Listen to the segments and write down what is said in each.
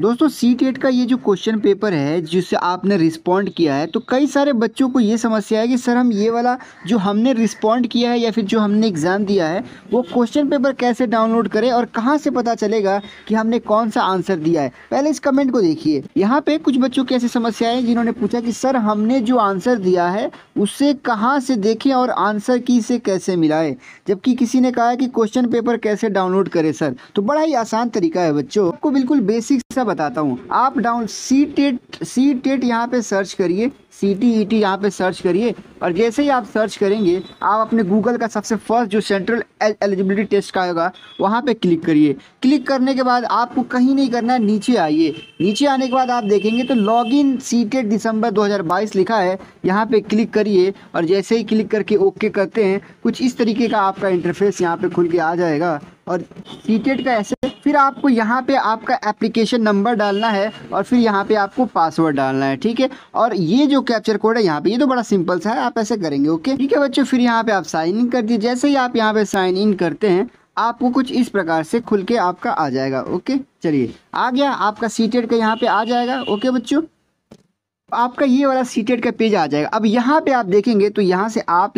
दोस्तों CTET का ये जो क्वेश्चन पेपर है जिससे आपने रिस्पॉन्ड किया है, तो कई सारे बच्चों को ये समस्या है कि सर हम ये वाला जो हमने रिस्पॉन्ड किया है या फिर जो हमने एग्ज़ाम दिया है वो क्वेश्चन पेपर कैसे डाउनलोड करें और कहाँ से पता चलेगा कि हमने कौन सा आंसर दिया है। पहले इस कमेंट को देखिए। यहाँ पर कुछ बच्चों की ऐसी समस्या है जिन्होंने पूछा कि सर हमने जो आंसर दिया है उससे कहाँ से देखें और आंसर की से कैसे मिलाएं, जबकि किसी ने कहा है कि क्वेश्चन पेपर कैसे डाउनलोड करें सर। तो बड़ा ही आसान तरीका है बच्चों, आपको बिल्कुल बेसिक सा बताता हूँ। आप CTET यहाँ पे सर्च करिए, CTET यहाँ पे सर्च करिए और जैसे ही आप सर्च करेंगे आप अपने गूगल का सबसे फर्स्ट जो सेंट्रल एलिजिबिलिटी टेस्ट का होगा वहाँ पे क्लिक करिए। क्लिक करने के बाद आपको कहीं नहीं करना है, नीचे आइए। नीचे आने के बाद आप देखेंगे तो लॉगिन CTET दिसंबर 2022 लिखा है, यहाँ पे क्लिक करिए और जैसे ही क्लिक करके ओके करते हैं कुछ इस तरीके का आपका इंटरफेस यहाँ पे खुल के आ जाएगा और CTET का ऐसे। फिर आपको यहाँ पे आपका एप्लीकेशन नंबर डालना है और फिर यहाँ पे आपको पासवर्ड डालना है, ठीक है। और ये जो कैप्चर कोड है यहाँ पे, ये तो बड़ा सिंपल सा है, आप ऐसे करेंगे ओके, ठीक है बच्चों। फिर यहाँ पे आप साइन इन कर दीजिए। जैसे ही आप यहाँ पे साइन इन करते हैं आपको कुछ इस प्रकार से खुल के आपका आ जाएगा ओके। चलिए आ गया आपका CTET का यहाँ पे आ जाएगा ओके बच्चों, आपका ये वाला CTET का पेज आ जाएगा। अब यहाँ पे आप देखेंगे तो यहाँ से आप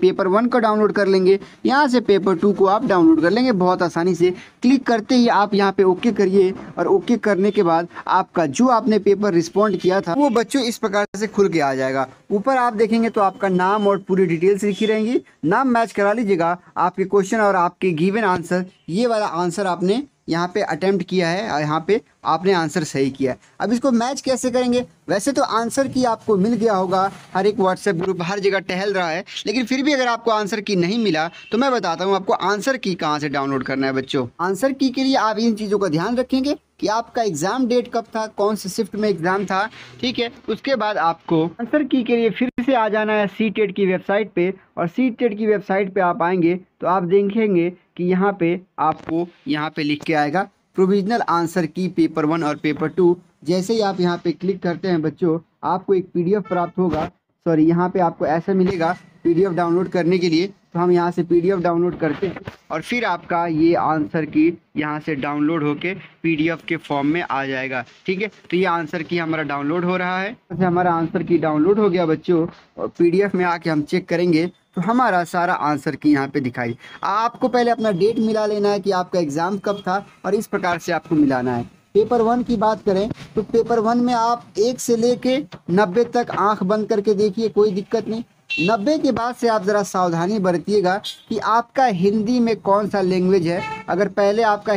पेपर 1 को डाउनलोड कर लेंगे, यहाँ से पेपर 2 को आप डाउनलोड कर लेंगे बहुत आसानी से। क्लिक करते ही आप यहाँ पे ओके करिए और ओके करने के बाद आपका जो आपने पेपर रिस्पॉन्ड किया था वो बच्चों इस प्रकार से खुल के आ जाएगा। ऊपर आप देखेंगे तो आपका नाम और पूरी डिटेल्स लिखी रहेंगी, नाम मैच करा लीजिएगा आपके क्वेश्चन और आपके गिवन आंसर। ये वाला आंसर आपने यहाँ पे अटेम्प्ट किया है और यहाँ पे आपने आंसर सही किया है। अब इसको मैच कैसे करेंगे? वैसे तो आंसर की आपको मिल गया होगा, हर एक व्हाट्सएप ग्रुप हर जगह टहल रहा है, लेकिन फिर भी अगर आपको आंसर की नहीं मिला तो मैं बताता हूँ आपको आंसर की कहाँ से डाउनलोड करना है बच्चों। आंसर की के लिए आप इन चीज़ों का ध्यान रखेंगे कि आपका एग्ज़ाम डेट कब था, कौन से शिफ्ट में एग्ज़ाम था, ठीक है। उसके बाद आपको आंसर की के लिए फिर से आ जाना है CTET की वेबसाइट पे और CTET की वेबसाइट पे आप आएंगे तो आप देखेंगे कि यहाँ पे आपको यहाँ पे लिख के आएगा प्रोविजनल आंसर की पेपर 1 और पेपर 2। जैसे ही आप यहाँ पे क्लिक करते हैं बच्चों आपको एक PDF प्राप्त होगा, सॉरी यहाँ पे आपको ऐसा मिलेगा PDF डाउनलोड करने के लिए। तो हम यहाँ से PDF डाउनलोड करते हैं और फिर आपका ये आंसर की यहाँ से डाउनलोड होके PDF के फॉर्म में आ जाएगा, ठीक है। तो ये आंसर की हमारा डाउनलोड हो रहा है, तो हमारा आंसर की डाउनलोड हो गया बच्चों और PDF में आके हम चेक करेंगे तो हमारा सारा आंसर की यहाँ पे दिखाई। आपको पहले अपना डेट मिला लेना है कि आपका एग्ज़ाम कब था और इस प्रकार से आपको मिलाना है। पेपर 1 की बात करें तो पेपर 1 में आप 1 से लेके 90 तक आँख बंद करके देखिए, कोई दिक्कत नहीं। 90 के बाद से आप ज़रा सावधानी बरतिएगा कि आपका हिंदी में कौन सा लैंग्वेज है। अगर पहले आपका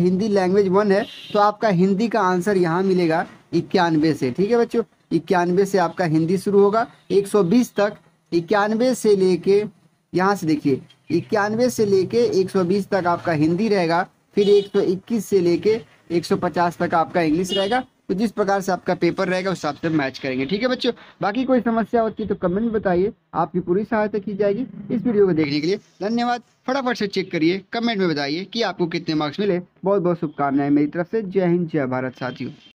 हिंदी लैंग्वेज 1 है तो आपका हिंदी का आंसर यहाँ मिलेगा 91 से, ठीक है बच्चों। 91 से आपका हिंदी शुरू होगा 120 तक, 91 से लेके यहाँ से देखिए 91 से लेके 120 तक आपका हिंदी रहेगा, फिर 121 से लेके 150 तक आपका इंग्लिश रहेगा। तो जिस प्रकार से आपका पेपर रहेगा उस हिसाब से मैच करेंगे, ठीक है बच्चों। बाकी कोई समस्या होती है तो कमेंट बताइए, आपकी पूरी सहायता की जाएगी। इस वीडियो को देखने के लिए धन्यवाद। फटाफट से चेक करिए, कमेंट में बताइए कि आपको कितने मार्क्स मिले। बहुत बहुत शुभकामनाएं मेरी तरफ से। जय हिंद, जय भारत साथियों।